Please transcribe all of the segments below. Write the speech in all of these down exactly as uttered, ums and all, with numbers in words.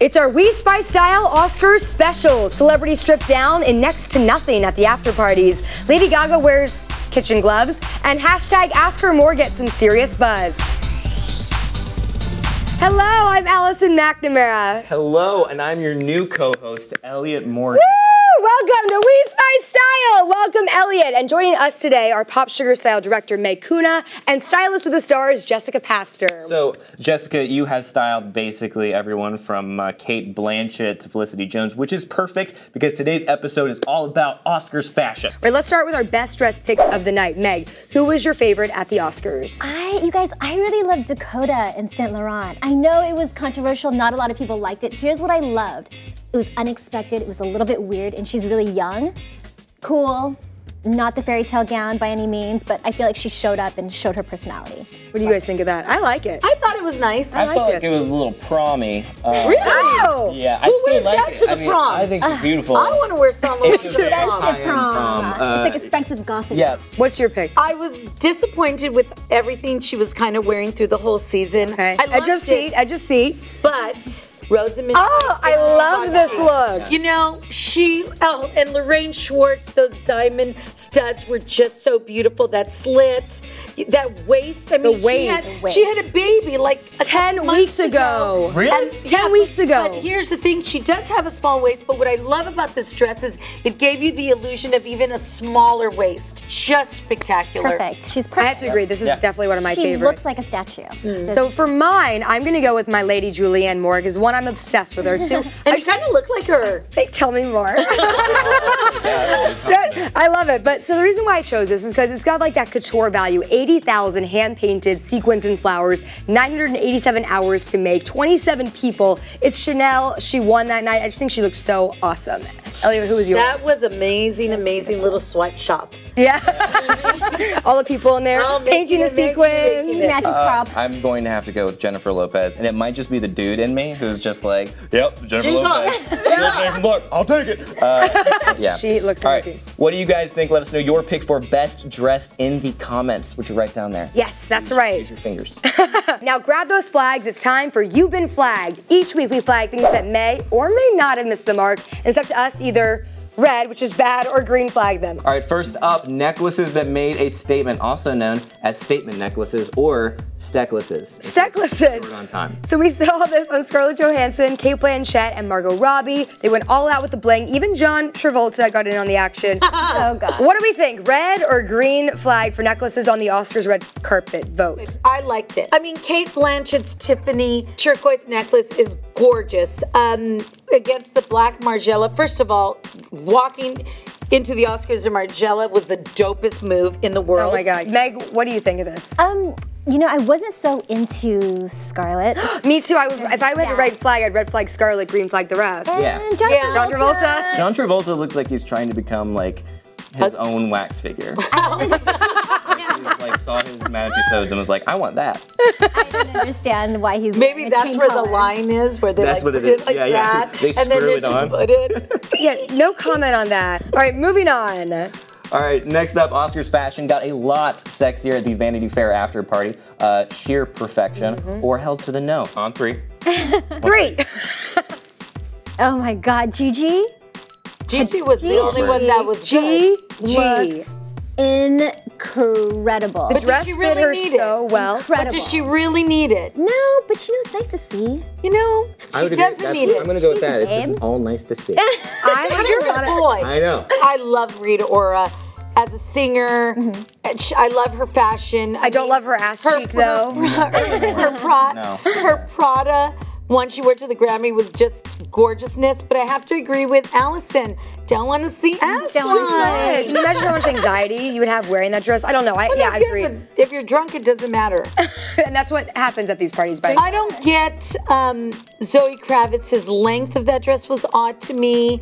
It's our We Spy Style Oscars special. Celebrities strip down in next to nothing at the after parties. Lady Gaga wears kitchen gloves. And hashtag AskHerMore gets some serious buzz. Hello, I'm Allison McNamara. Hello, and I'm your new co-host, Elliot Morgan. Woo! Welcome to We Spy Style. Welcome, Elliot. And joining us today are Pop Sugar Style director Meg Cuna and stylist of the stars Jessica Paster. So, Jessica, you have styled basically everyone from uh, Cate Blanchett to Felicity Jones, which is perfect because today's episode is all about Oscars fashion. Right, let's start with our best dress picks of the night. Meg, who was your favorite at the Oscars? I, you guys, I really loved Dakota in Saint Laurent. I know it was controversial, not a lot of people liked it. Here's what I loved. It was unexpected, it was a little bit weird, and she's really young, cool, not the fairy tale gown by any means, but I feel like she showed up and showed her personality. What do you guys think of that? I like it. I thought it was nice. I, I liked felt it. like it was a little prom-y. Uh, really? Oh. Yeah, I Who still wears like that it. to the I mean, prom? I think she's beautiful. Uh, I want to wear something like expensive prom. prom. Uh, it's like expensive gothic. Yeah. What's your pick? I was disappointed with everything she was kind of wearing through the whole season. Okay. I edge of seat, edge of seat. But Rosamund. Oh, I love this look. You know, she, oh, and Lorraine Schwartz, those diamond studs were just so beautiful. That slit, that waist. I mean, the waist. She, had, waist. she had a baby like a ten weeks ago. ago. Really? And, ten yeah, weeks but, ago. But here's the thing, she does have a small waist, but what I love about this dress is it gave you the illusion of even a smaller waist. Just spectacular. Perfect. She's perfect. I have to agree, this is yeah. definitely one of my she favorites. She looks like a statue. Mm. So for mine, I'm gonna go with my lady Julianne Moore, because one, I'm obsessed with her too. And you kind of look like her. They tell me more. I love it. But so the reason why I chose this is because it's got like that couture value. eighty thousand hand-painted sequins and flowers, nine hundred eighty-seven hours to make, twenty-seven people. It's Chanel. She won that night. I just think she looks so awesome. Elliot, who was yours? That was amazing, amazing little sweatshop. Yeah. All the people in there I'll painting the sequins. Uh, I'm going to have to go with Jennifer Lopez, and it might just be the dude in me who's just Just like, yep, Jennifer She's Lopez. Yeah. Look, I'll take it. Uh, yeah. She looks amazing. Right. What do you guys think? Let us know your pick for best dressed in the comments, which are right down there. Yes, that's use, right. Use your fingers. Now grab those flags. It's time for You've Been Flagged. Each week we flag things that may or may not have missed the mark, and it's up to us either red, which is bad, or green flag them. All right, first up, necklaces that made a statement, also known as statement necklaces or stecklaces. Stecklaces. We're on time. So we saw this on Scarlett Johansson, Cate Blanchett, and Margot Robbie. They went all out with the bling. Even John Travolta got in on the action. Oh, God. What do we think? Red or green flag for necklaces on the Oscars red carpet vote? I liked it. I mean, Cate Blanchett's Tiffany turquoise necklace is gorgeous. Um, against the black Margiela, first of all, walking into the Oscars of Margiela was the dopest move in the world. Oh my God. Meg, what do you think of this? Um, you know, I wasn't so into Scarlett. Me too. I would, if I went yeah. to red flag, I'd red flag Scarlett, green flag the rest. Yeah. John, yeah. Travolta. John Travolta. John Travolta looks like he's trying to become like his uh, own wax figure. Like saw his magic episodes and was like, I want that. I didn't understand why he's maybe that's where color. the line is, where they like put it like yeah, that, yeah. They and then they it just on. put it. Yeah, no comment on that. All right, moving on. All right, next up, Oscars fashion got a lot sexier at the Vanity Fair after party. Uh, sheer perfection, mm-hmm. or held to the no. On three. three. Oh my God, Gigi. Gigi was Gigi. the only one that was Gigi. Gigi. Incredible. The but dress did she really fit her need so it? well. Incredible. But does she really need it? No, but you know, it's nice to see. You know, I she agree. doesn't That's, need it. I'm gonna go with that. Babe. It's just all nice to see. I You're a boy. I know. I love Rita Ora as a singer. Mm-hmm. I love her fashion. I, I don't mean, love her ass her, cheek her, though. Her, her, pro no. her Prada. One she wore to the Grammy was just gorgeousness, but I have to agree with Allison. Don't want to see ass. Can you imagine how much anxiety you would have wearing that dress? I don't know. I, well, yeah, I agree. A, if you're drunk, it doesn't matter. And that's what happens at these parties. By I don't get um, Zoe Kravitz's length of that dress was odd to me.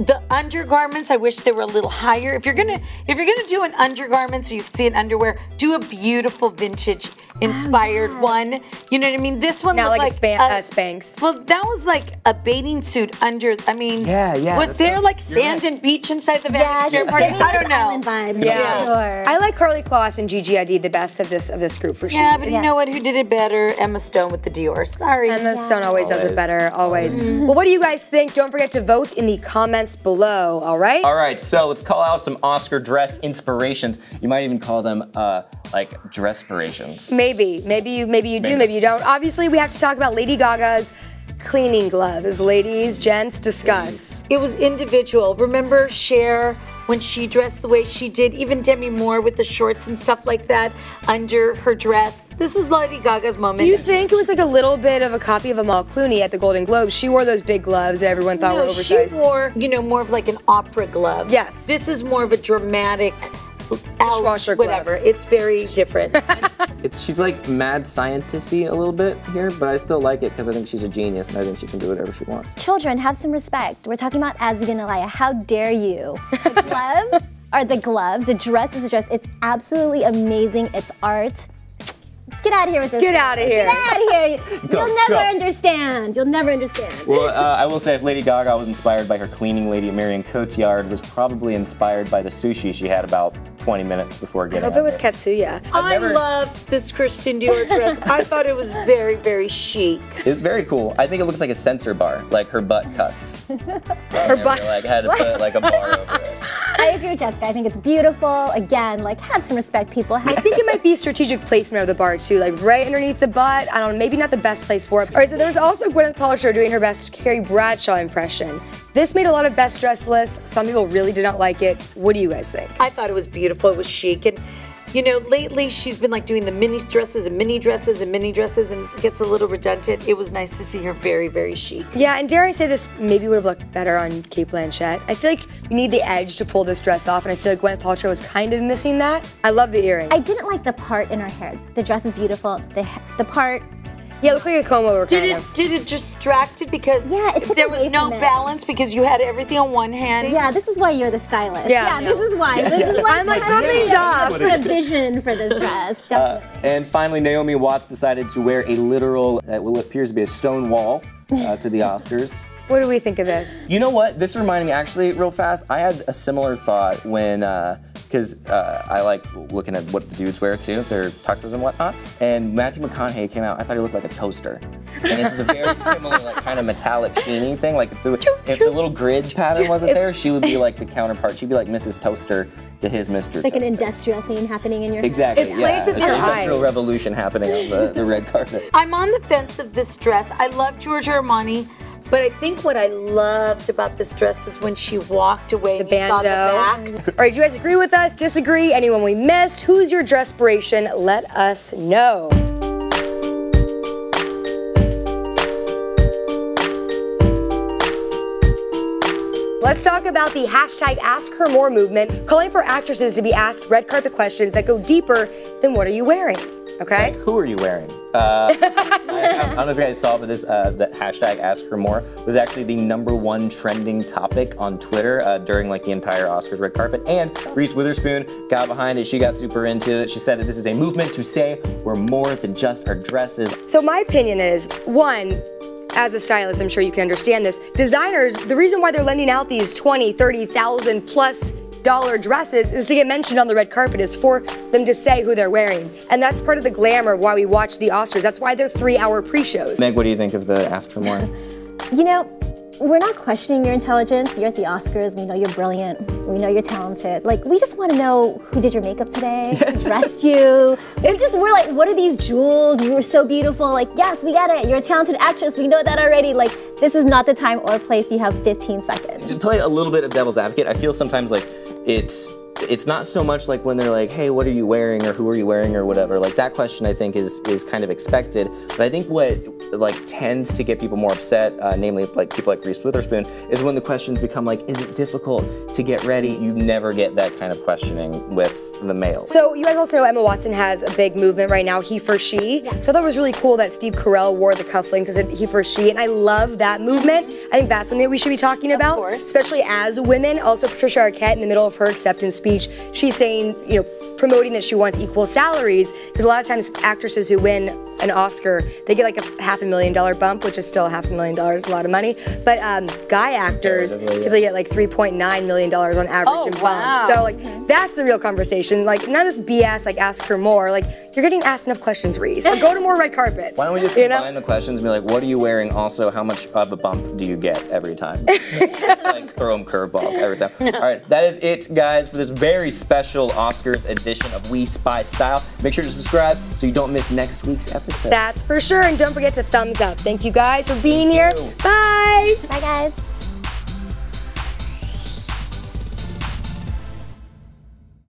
The undergarments, I wish they were a little higher. If you're gonna, if you're gonna do an undergarment so you can see an underwear, do a beautiful vintage inspired ah. one. You know what I mean? This one Not looked like, like a, a Spanx. Well, that was like a bathing suit under. I mean, yeah, yeah. Was there a, like sand right. and beach inside the vampire yeah, party? I don't know. Vibes, yeah, yeah. Sure. I like Karlie Kloss and Gigi Hadid the best of this of this group for sure. Yeah, but yeah. you know what? Who did it better? Emma Stone with the Dior. Sorry, Emma yeah. Stone always, always does it better. Always. Mm-hmm. Well, what do you guys think? Don't forget to vote in the comments below, all right? All right, so let's call out some Oscar dress inspirations. You might even call them uh, like dresspirations. Maybe, maybe you, maybe you do, maybe. maybe you don't. Obviously, we have to talk about Lady Gaga's cleaning gloves. Ladies, gents, discuss. It was individual. Remember Cher when she dressed the way she did, even Demi Moore with the shorts and stuff like that under her dress. This was Lady Gaga's moment. Do you think it was like a little bit of a copy of Amal Clooney at the Golden Globes? She wore those big gloves that everyone thought no, were oversized. She wore, you know, more of like an opera glove. Yes. This is more of a dramatic ouch, whatever. Glove. It's very different. It's, she's like mad scientist-y a little bit here, but I still like it because I think she's a genius and I think she can do whatever she wants. Children, have some respect. We're talking about Asgenalaya. How dare you? The gloves are the gloves. The dress is the dress. It's absolutely amazing. It's art. Get out of here with this. Get out of here. Get out of here. Go, You'll never go. understand. You'll never understand. Well, uh, I will say if Lady Gaga was inspired by her cleaning lady, Marion Cotillard was probably inspired by the sushi she had about twenty minutes before getting I hope it was there. Katsuya. I've I never... love this Christian Dior dress. I thought it was very, very chic. It's very cool. I think it looks like a sensor bar, like her butt cussed. Her butt? Like had to put like a bar over it. I agree with Jessica. I think it's beautiful. Again, like have some respect, people. Have I think it might be strategic placement of the bar too, like right underneath the butt. I don't know, maybe not the best place for it. All right, so there was also Gwyneth Paltrow doing her best Carrie Bradshaw impression. This made a lot of best dress lists. Some people really did not like it. What do you guys think? I thought it was beautiful. It was chic. And, you know, lately she's been like doing the mini dresses and mini dresses and mini dresses and it gets a little redundant. It was nice to see her very, very chic. Yeah, and dare I say this maybe would have looked better on Cate Blanchett. I feel like you need the edge to pull this dress off and I feel like Gwyneth Paltrow was kind of missing that. I love the earrings. I didn't like the part in her hair. The dress is beautiful. The, the part... Yeah, it looks like a comb over kind did it, of. Did it distract it because yeah, it there was no balance because you had everything on one hand? Yeah, this is why you're the stylist. Yeah, yeah, yeah. this is why. Yeah, this yeah. is why. I'm like, something's off. The vision for this dress, definitely. Uh, and finally, Naomi Watts decided to wear a literal, uh, what appears to be a stone wall uh, to the Oscars. What do we think of this? You know what? This reminded me, actually, real fast, I had a similar thought when, because uh, uh, I like looking at what the dudes wear, too, their tuxes and whatnot, and Matthew McConaughey came out, I thought he looked like a toaster. And this is a very similar, like, kind of metallic sheeny thing, like if the, if the little grid pattern wasn't there, she would be like the counterpart, she'd be like Missus Toaster to his Mister Like Toaster. An industrial theme happening in your Exactly, it yeah. It's an industrial revolution happening on the, the red carpet. I'm on the fence of this dress. I love Giorgio Armani. But I think what I loved about this dress is when she walked away the and you bandeau. saw the back. All right, do you guys agree with us? Disagree? Anyone we missed? Who's your dresspiration? Let us know. Let's talk about the hashtag AskHerMore movement, calling for actresses to be asked red carpet questions that go deeper than what are you wearing? Okay. Like, who are you wearing? Uh, I, I don't know if you guys saw, but this uh, the hashtag AskHerMore was actually the number one trending topic on Twitter uh, during like the entire Oscars red carpet. And Reese Witherspoon got behind it. She got super into it. She said that this is a movement to say we're more than just our dresses. So my opinion is, one, as a stylist, I'm sure you can understand this. Designers, the reason why they're lending out these twenty, thirty thousand plus dollar dresses is to get mentioned on the red carpet, is for them to say who they're wearing. And that's part of the glamour of why we watch the Oscars. That's why they're three-hour pre-shows. Meg, what do you think of the Ask For More? You know, we're not questioning your intelligence. You're at the Oscars. We know you're brilliant. We know you're talented. Like, we just want to know who did your makeup today, who dressed you. It's just, we're like, what are these jewels? You were so beautiful. Like, yes, we got it. You're a talented actress. We know that already. Like, this is not the time or place. You have fifteen seconds. To play a little bit of devil's advocate, I feel sometimes like it's It's not so much like when they're like, hey, what are you wearing or who are you wearing or whatever. Like that question I think is is kind of expected. But I think what like tends to get people more upset, uh, namely like people like Reese Witherspoon, is when the questions become like, is it difficult to get ready? You never get that kind of questioning with the males. So you guys also know Emma Watson has a big movement right now, he for she. Yeah. So that was really cool that Steve Carell wore the cufflinks and said he for she, and I love that movement. I think that's something that we should be talking about, of course, especially as women. Also Patricia Arquette, in the middle of her acceptance speech, she's saying, you know, promoting that she wants equal salaries, because a lot of times actresses who win an Oscar, they get like a half a million dollar bump, which is still half a million dollars, a lot of money. But um, guy actors yeah, typically get like three point nine million dollars on average oh, in bumps. Wow. So like mm-hmm. that's the real conversation. Like none of this B S. Like ask her more. Like you're getting asked enough questions, Reese. Like, go to more red carpets. Why don't we just combine you know? the questions and be like, what are you wearing? Also, how much of a bump do you get every time? Just, like throw them curveballs every time. No. All right, that is it, guys, for this very special Oscars edition of We Spy Style. Make sure to subscribe so you don't miss next week's episode. That's for sure, and don't forget to thumbs up. Thank you guys for being here. Bye. Bye, guys.